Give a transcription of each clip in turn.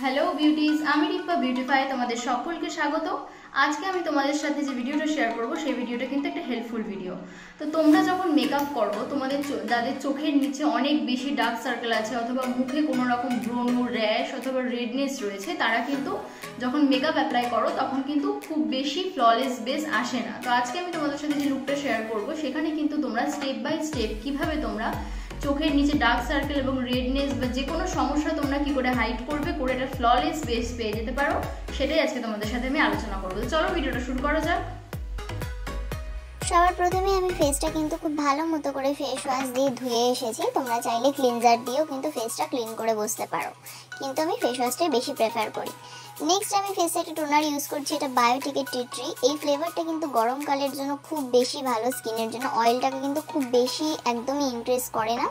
Hello beauties आमी Deepa beautify तुम्हारे सकल के स्वागत। आज के तुम्हारे साथ जो भिडियो शेयर करब से भिडियो क्योंकि एक हेल्पफुल भिडियो। तो तुम्हारा जब मेकअप करो तुम्हारे जैसे चोखे नीचे अनेक बेशी डार्क सर्कल आछे अथवा मुखे कोनो रकम ब्रोनो रैश अथवा रेडनेस रयेछे तारा किन्तु जखन मेकअप अप्लाई करो तखन किन्तु खूब बेशी फ्लॉलेस बेस आसे ना। तो आज के तुम्हारे साथ जो लुकटा शेयर करब सेखाने किन्तु तुम्हारा स्टेप बाय स्टेप किभाबे तुम्हारा चोखेर नीचे डार्क सर्कल और रेडनेस जेको समस्या तुम्हारा कि हाइड कर फ्लॉलेस बेस पे जो सेटाई आज के तुम्हारे साथ आलोचना करब। तो चलो भिडियो शुरू करा जाक। सबार प्रथमे आमी फेसटा किन्तु खूब भालो मतो करे फेस वाश दिए धुए एसेछि। तोमरा चाइले क्लिनजार दिएओ किन्तु फेसटा क्लिन करे बसते पारो, किन्तु आमी फेस वाशटाई बेशी प्रेफार करी। नेक्स्ट आमी फेसे एकटा टोनार यूज करछि, एटा बायोटिकेर टी ट्री। एई फ्लेवरटा किन्तु गरमकालेर जोन्नो खूब बेशी भालो, स्किनेर जोन्नो अयेलटाके किन्तु खूब बेशी एकदमई इंक्रीज करे ना।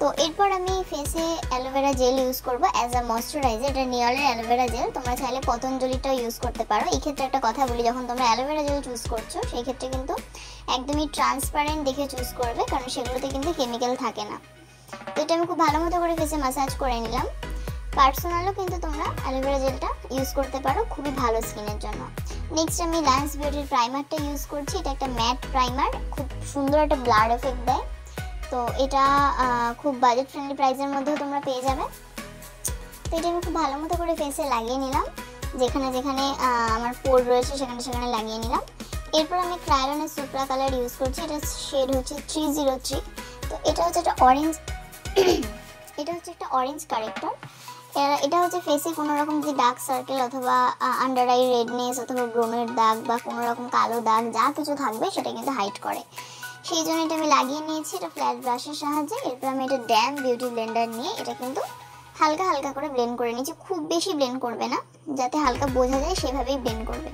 तो एरपर आमी फेसे एलोवेरा जेल यूज करब एज अ मयश्चराइजार। एटा नियरेर एलोवेरा जेल, तोमरा चाइले पतंजलिटाओ यूज करते पारो। एई क्षेत्रे एकटा कथा बोली, जखन तोमरा एलोवेरा जेल चूज करछो सेई क्षेत्रे किन्तु एकदमई ट्रांसपारेंट देखे चूज करबे, कारण सेगुलोते किन्तु केमिक्याल थाके ना। तो एटा आमी खूब भालो मतो करे फेसे मसाज करे निलाम। पार्सोनालो किन्तु तोमरा एलोवेरा जेलटा यूज करते पारो, खूबई भालो स्किनेर जोन्नो। नेक्स्ट आमी लैंस बिउटिर प्राइमारटा यूज करछि। एटा एकटा मैट प्राइमार, खूब सुंदर एकटा ब्लार एफेक्ट देय। तो एटा खूब बजेट फ्रेंडलि प्राइसेर मध्येও तोमरा পেয়ে যাবে। তো এটা আমি খুব ভালো মতো করে ফেসে লাগিয়ে নিলাম, যেখানে যেখানে আমার পোর রয়েছে সেখানে সেখানে লাগিয়ে নিলাম। এরপর আমি ক্রায়োলানের সুপ্রা কালার ইউজ করছি। এটা শেড হচ্ছে 303। তো এটা হচ্ছে একটা অরেঞ্জ কারেক্টর। এটা হচ্ছে ফেসে কোনো রকম যে ডার্ক সার্কেল অথবা আন্ডার আই রেডনেস অথবা ব্রোনের দাগ বা কোনো রকম কালো দাগ যা কিছু থাকবে সেটা কিন্তু হাইড করে, সেই জন্য এটা আমি লাগিয়ে নিয়েছি এটা ফ্ল্যাট ব্রাশের সাহায্যে। এরপর আমি এটা ড্যাম বিউটি ব্লেন্ডার নিয়ে এটা কিন্তু হালকা হালকা করে ব্লেন্ড করে নিয়েছি। খুব বেশি ব্লেন্ড করবে না, যাতে হালকা বোঝা যায় সেভাবেই ব্লেন্ড করবে।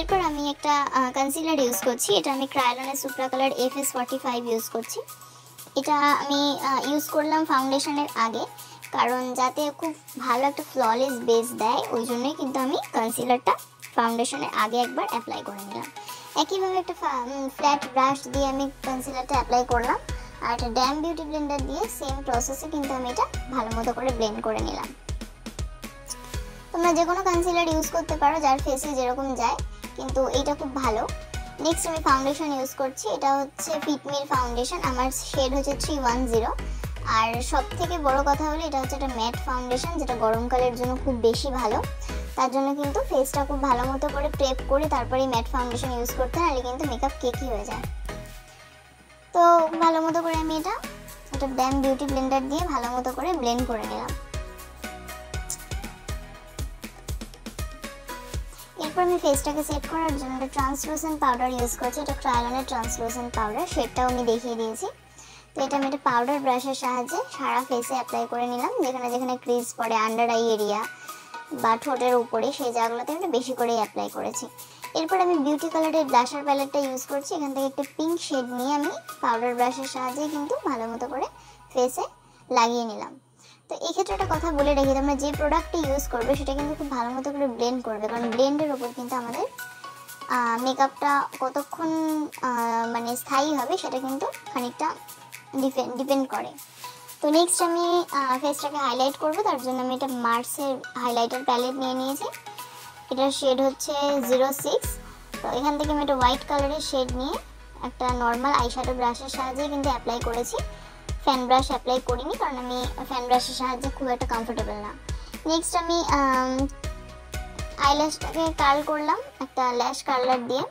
এরপর আমি একটা কনসিলার ইউজ করছি। এটা আমি ক্রায়োলানের সুপ্রা কালার FS45 ইউজ করছি। এটা আমি ইউজ করলাম ফাউন্ডেশনের আগে, কারণ যাতে খুব ভালো একটা ফ্ললেস বেস দেয় ওই জন্যই কিন্তু আমি কনসিলারটা ফাউন্ডেশনের আগে একবার অ্যাপ্লাই করে নিলাম। একইভাবে একটা ফ্ল্যাট ব্রাশ দিয়ে আমি কনসিলারটা অ্যাপ্লাই করলাম, আর একটা ড্যাম বিউটি ব্লেন্ডার দিয়ে সেম প্রসেসে কিন্তু আমি এটা ভালো মতো করে ব্লেন্ড করে নিলাম। তোমরা যে কোনো কনসিলার ইউজ করতে পারো যার ফেসে যেরকম যায়, কিন্তু এটা খুব ভালো। নেক্সট আমি ফাউন্ডেশন ইউজ করছি। এটা হচ্ছে ফিটমির ফাউন্ডেশন, আমার শেড হচ্ছে 310। আর সবথেকে বড় কথা হলো এটা হচ্ছে একটা ম্যাট ফাউন্ডেশন, যেটা গরমকালের জন্য খুব বেশি ভালো। তার জন্য কিন্তু ফেসটা খুব ভালো মতো করে প্রেপ করে তারপরে ম্যাট ফাউন্ডেশন ইউজ করতে হয়, নাহলে কিন্তু মেকআপ কেকি হয়ে যায়। তো ভালো মতো করে আমি এটা ড্যাম বিউটি ব্লেন্ডার দিয়ে ভালো মতো করে ব্লেন্ড করে নিলাম। এরপর আমি ফেসটাকে সেট করার জন্য একটা ট্রান্সলুসেন্ট পাউডার ইউজ করছি। এটা ক্রায়োলানের ট্রান্সলুসেন্ট পাউডার, শেডটাও আমি দেখিয়ে দিয়েছি। তো এটা আমি একটা পাউডার ব্রাশের সাহায্যে সারা ফেসে অ্যাপ্লাই করে নিলাম, যেখানে যেখানে ক্রিজ পড়ে আন্ডার আই এরিয়া বা ঠোঁটের উপরে সেই জায়গাগুলোতে আমি বেশি করে অ্যাপ্লাই করেছি। এরপর আমি বিউটি কালারের ব্লাশার প্যালেটটা ইউজ করছি। এখান থেকে একটা পিঙ্ক শেড নিয়ে আমি পাউডার ব্রাশের সাহায্যে কিন্তু ভালো মতো করে ফেসে লাগিয়ে নিলাম। তো এক্ষেত্রে একটা কথা বলে রেখে, তোমরা যে প্রোডাক্টটি ইউজ করবে সেটা কিন্তু খুব ভালো মতো করে ব্লেন্ড করবে, কারণ ব্লেন্ডের উপর কিন্তু আমাদের মেকআপটা কতক্ষণ মানে স্থায়ী হবে সেটা কিন্তু খানিকটা ডিপেন্ড করে। तो नेक्स्ट हमें फेसटा के हाइलाइट करब, तार मार्सर हाइलाइटर पैलेट नहीं शेड हे 06। तो एखान व्हाइट कलर शेड नहीं एक नॉर्मल आईश्याडो ब्राशर सहाजे क्योंकि अप्लाई कर फैन ब्राश अप्लाई करी, कारण हमें फैन ब्राशर सहाजे खूब एक कम्फर्टेबल ना। नेक्स्ट हमें आईलैशटा के कार्ल करलाम एक लैश कार्लार दिए।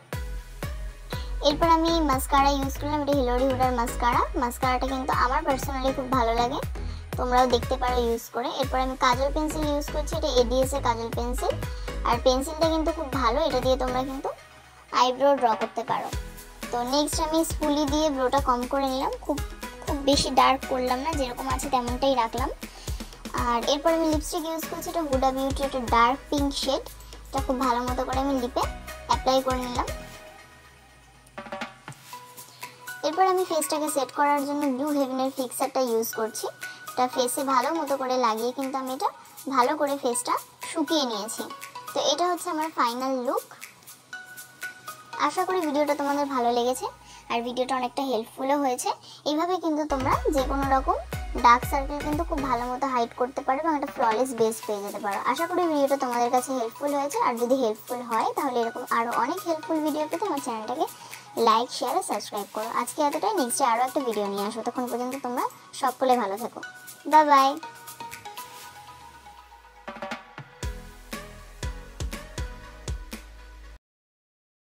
এরপর আমি মাস্কারা ইউজ করলাম, এটা হিলারি হুডার মাস্কারা। মাস্কারাটা কিন্তু আমার পার্সোনালি খুব ভালো লাগে, তোমরাও দেখতে পারো ইউজ করে। এরপর আমি কাজল পেন্সিল ইউজ করছি, এটা ADS এর কাজল পেন্সিল। আর পেন্সিলটা কিন্তু খুব ভালো, এটা দিয়ে তোমরা কিন্তু আইব্রো ড্র করতে পারো। তো নেক্সট আমি স্পুলি দিয়ে ব্রোটা কম করে নিলাম, খুব খুব বেশি ডার্ক করলাম না, যেরকম আছে তেমনটাই রাখলাম। আর এরপর আমি লিপস্টিক ইউজ করছি, এটা হুডা বিউটি একটা ডার্ক পিঙ্ক শেড। এটা খুব ভালো মতো করে আমি লিপে অ্যাপ্লাই করে নিলাম। এরপর আমি ফেসটাকে সেট করার জন্য ব্লু হেভেনের ফিক্সারটা ইউজ করছি। এটা ফেসে ভালো মতো করে লাগিয়ে কিন্তু আমি এটা ভালো করে ফেসটা শুকিয়ে নিয়েছি। তো এটা হচ্ছে আমার ফাইনাল লুক। আশা করি ভিডিওটা তোমাদের ভালো লেগেছে আর ভিডিওটা অনেকটা হেল্পফুলও হয়েছে। এইভাবে কিন্তু তোমরা যে কোনো রকম डार्क सर्कल किन्तु खूब भालो मतो हाइड करते पारो और एक फ्लॉलेस बेस पेये जेते पारो। आशा करी भिडियोटा तोमादेर काछे हेल्पफुल हयेछे और जोदि हेल्पफुल हय ताहले एरकम आरो अनेक हेल्पफुल भिडियो पेते आमार चैनलटाके लाइक शेयर और सबस्क्राइब करो। आजके एतटाई, नेक्स्ट डे आरो एकटा भिडियो निये आसबो। तखन पर्यन्त तोमरा सकले भालो थाको। Bye bye.